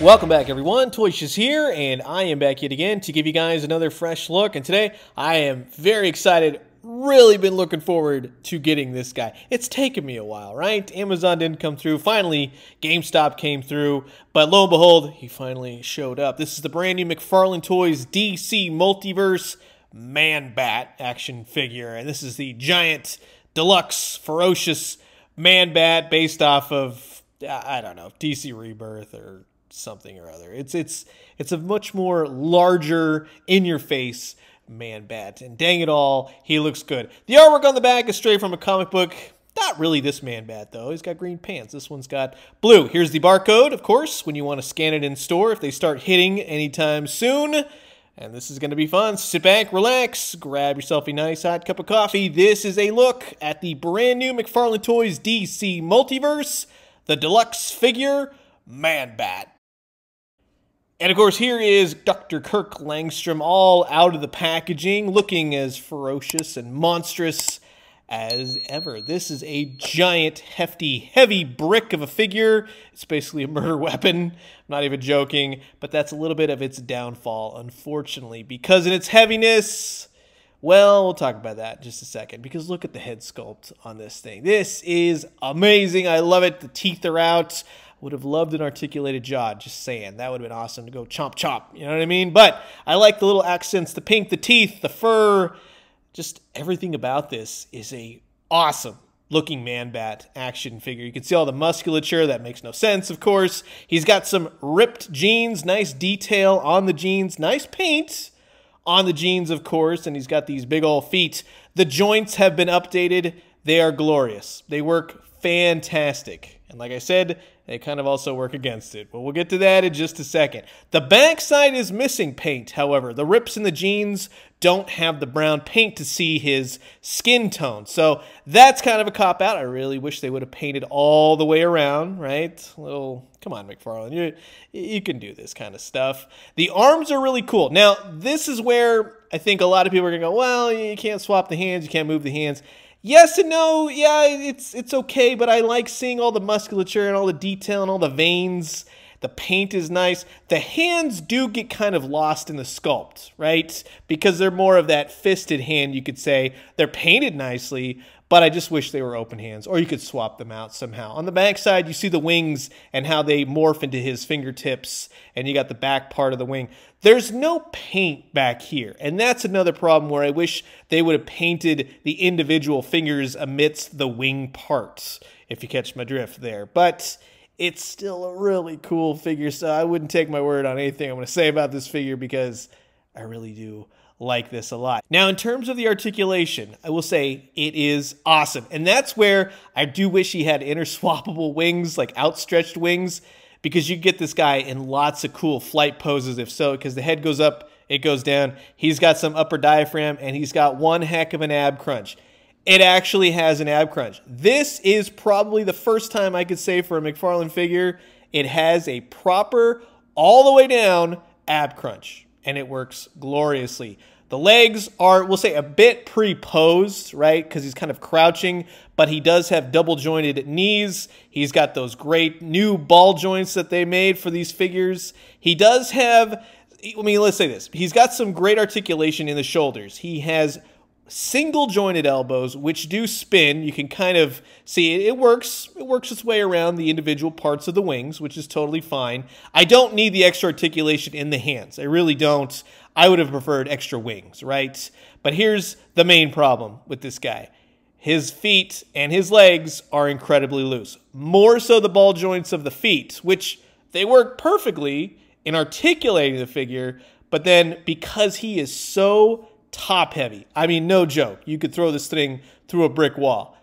Welcome back, everyone. Toys is here, and I am back yet again to give you guys another fresh look. And today, I am very excited. Really been looking forward to getting this guy. It's taken me a while, right? Amazon didn't come through. Finally, GameStop came through. But lo and behold, he finally showed up. This is the brand new McFarlane Toys DC Multiverse Man-Bat action figure. And this is the giant, deluxe, ferocious Man-Bat based off of, I don't know, DC Rebirth or something or other. It's a much more larger, in-your-face Man-Bat, and dang it all, he looks good. The artwork on the back is straight from a comic book. Not really this Man-Bat, though. He's got green pants. This one's got blue. Here's the barcode, of course, when you want to scan it in store, if they start hitting anytime soon. And this is going to be fun. Sit back, relax, grab yourself a nice hot cup of coffee. This is a look at the brand new McFarlane Toys DC Multiverse, the deluxe figure, Man-Bat. And of course, here is Dr. Kirk Langstrom, all out of the packaging, looking as ferocious and monstrous as ever. This is a giant, hefty, heavy brick of a figure. It's basically a murder weapon. I'm not even joking, but that's a little bit of its downfall, unfortunately, because in its heaviness, well, we'll talk about that in just a second, because look at the head sculpt on this thing. This is amazing. I love it. The teeth are out. Would have loved an articulated jaw, just saying. That would have been awesome to go chomp chomp, you know what I mean? But I like the little accents, the pink, the teeth, the fur. Just everything about this is a awesome looking Man-Bat action figure. You can see all the musculature. That makes no sense, of course. He's got some ripped jeans, nice detail on the jeans, nice paint on the jeans, of course. And he's got these big old feet. The joints have been updated. They are glorious. They work fantastic. And like I said, they kind of also work against it. But we'll get to that in just a second. The backside is missing paint, however. The rips in the jeans don't have the brown paint to see his skin tone. So that's kind of a cop-out. I really wish they would have painted all the way around, right? Little, come on, McFarlane. You can do this kind of stuff. The arms are really cool. Now, this is where I think a lot of people are going to go, well, you can't swap the hands. You can't move the hands. Yes and no, yeah, it's okay, but I like seeing all the musculature and all the detail and all the veins. The paint is nice. The hands do get kind of lost in the sculpt, right? Because they're more of that fisted hand, you could say. They're painted nicely, but I just wish they were open hands, or you could swap them out somehow. On the backside, you see the wings and how they morph into his fingertips, and you got the back part of the wing. There's no paint back here, and that's another problem where I wish they would have painted the individual fingers amidst the wing parts, if you catch my drift there. But it's still a really cool figure, so I wouldn't take my word on anything I'm going to say about this figure, because I really do like this a lot. Now, in terms of the articulation, I will say it is awesome. And that's where I do wish he had interswappable wings, like outstretched wings, because you get this guy in lots of cool flight poses, if so, because the head goes up, it goes down. He's got some upper diaphragm, and he's got one heck of an ab crunch. It actually has an ab crunch. This is probably the first time I could say for a McFarlane figure, it has a proper, all the way down ab crunch. And it works gloriously. The legs are, we'll say, a bit pre-posed, right? Because he's kind of crouching, but he does have double-jointed knees. He's got those great new ball joints that they made for these figures. He does have, I mean, let's say this. He's got some great articulation in the shoulders. He has single-jointed elbows, which do spin. You can kind of see it. It works its way around the individual parts of the wings, which is totally fine. I don't need the extra articulation in the hands. I really don't. I would have preferred extra wings, right? But here's the main problem with this guy. His feet and his legs are incredibly loose. More so the ball joints of the feet, which they work perfectly in articulating the figure, but then because he is so top heavy. I mean, no joke. You could throw this thing through a brick wall.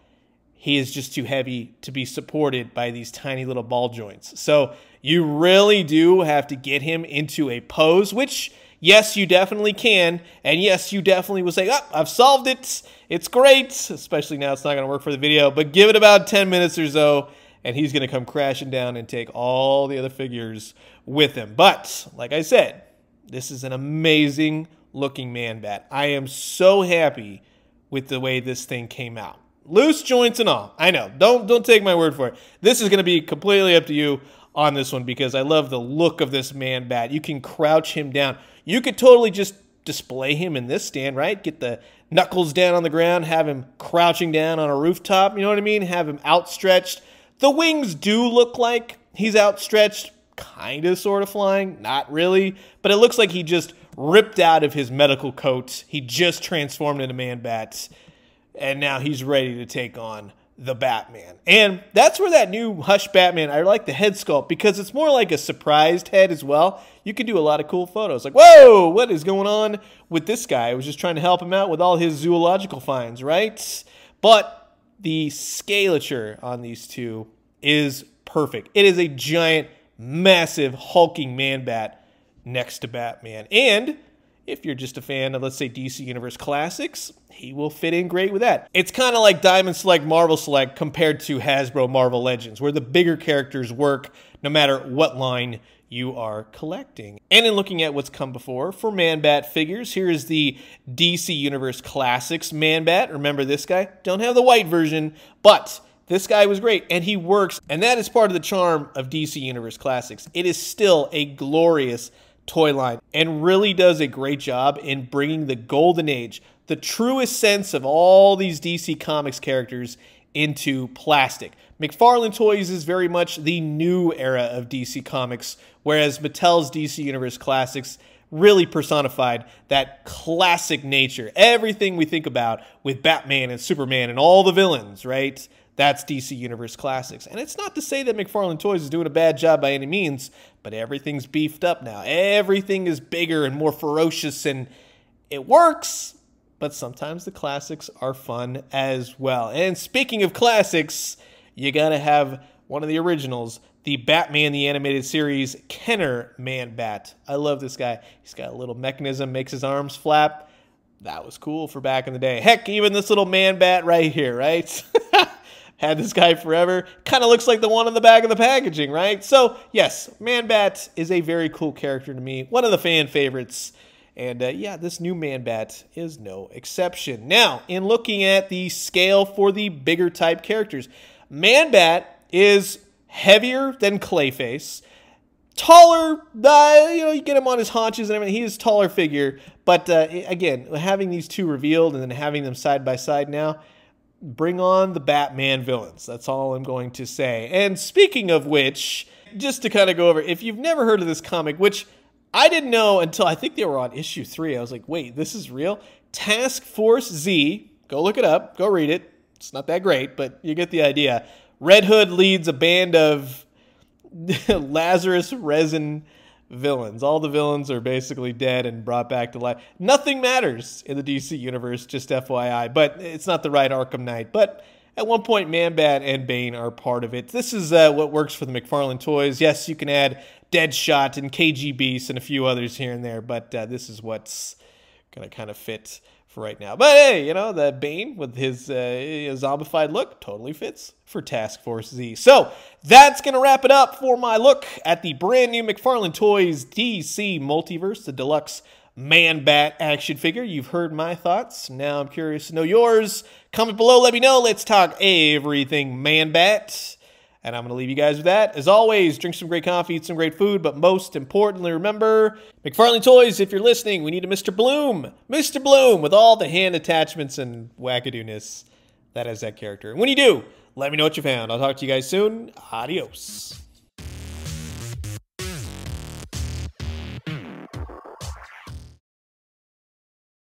He is just too heavy to be supported by these tiny little ball joints. So you really do have to get him into a pose, which, yes, you definitely can. And yes, you definitely will say, oh, I've solved it. It's great. Especially now it's not going to work for the video. But give it about 10 minutes or so, and he's going to come crashing down and take all the other figures with him. But like I said, this is an amazing looking Man-Bat. I am so happy with the way this thing came out. Loose joints and all. I know. Don't take my word for it. This is going to be completely up to you on this one because I love the look of this Man-Bat. You can crouch him down. You could totally just display him in this stand, right? Get the knuckles down on the ground, have him crouching down on a rooftop, you know what I mean? Have him outstretched. The wings do look like he's outstretched, kind of sort of flying, not really, but it looks like he just ripped out of his medical coat. He just transformed into Man-Bat, and now he's ready to take on the Batman. And that's where that new Hush Batman, I like the head sculpt because it's more like a surprised head as well. You can do a lot of cool photos. Like, whoa, what is going on with this guy? I was just trying to help him out with all his zoological finds, right? But the scalature on these two is perfect. It is a giant, massive, hulking Man-Bat next to Batman. And if you're just a fan of, let's say, DC Universe Classics, he will fit in great with that. It's kind of like Diamond Select, Marvel Select compared to Hasbro Marvel Legends, where the bigger characters work no matter what line you are collecting. And in looking at what's come before, for Man-Bat figures, here is the DC Universe Classics Man-Bat. Remember this guy? Don't have the white version, but this guy was great, and he works. And that is part of the charm of DC Universe Classics. It is still a glorious toy line and really does a great job in bringing the golden age, the truest sense of all these DC Comics characters, into plastic. McFarlane Toys is very much the new era of DC Comics, whereas Mattel's DC Universe Classics really personified that classic nature. Everything we think about with Batman and Superman and all the villains, right? That's DC Universe Classics. And it's not to say that McFarlane Toys is doing a bad job by any means, but everything's beefed up now. Everything is bigger and more ferocious, and it works, but sometimes the classics are fun as well. And speaking of classics, you gotta have one of the originals, the Batman the Animated Series Kenner Man-Bat. I love this guy. He's got a little mechanism, makes his arms flap. That was cool for back in the day. Heck, even this little Man-Bat right here, right? Had this guy forever. Kind of looks like the one on the back of the packaging, right? So, yes, Man-Bat is a very cool character to me. One of the fan favorites. And, yeah, this new Man-Bat is no exception. Now, in looking at the scale for the bigger type characters, Man-Bat is heavier than Clayface. Taller, you know, you get him on his haunches and everything. He is a taller figure. But, again, having these two revealed and then having them side by side now, bring on the Batman villains. That's all I'm going to say. And speaking of which, just to kind of go over, if you've never heard of this comic, which I didn't know until I think they were on issue 3. I was like, wait, this is real? Task Force Z. Go look it up. Go read it. It's not that great, but you get the idea. Red Hood leads a band of Lazarus resin villains. All the villains are basically dead and brought back to life. Nothing matters in the DC universe, just FYI, but it's not the right Arkham Knight. But at one point, Man-Bat and Bane are part of it. This is what works for the McFarlane Toys. Yes, you can add Deadshot and KG Beast and a few others here and there, but this is what's going to kind of fit for right now. But hey, you know, the Bane with his zombified look totally fits for Task Force Z. So that's going to wrap it up for my look at the brand new McFarlane Toys DC Multiverse, the deluxe Man-Bat action figure. You've heard my thoughts. Now I'm curious to know yours. Comment below. Let me know. Let's talk everything Man-Bat. And I'm going to leave you guys with that. As always, drink some great coffee, eat some great food, but most importantly, remember, McFarlane Toys, if you're listening, we need a Mr. Bloom. Mr. Bloom with all the hand attachments and wackadoo-ness that has that character. And when you do, let me know what you found. I'll talk to you guys soon. Adios.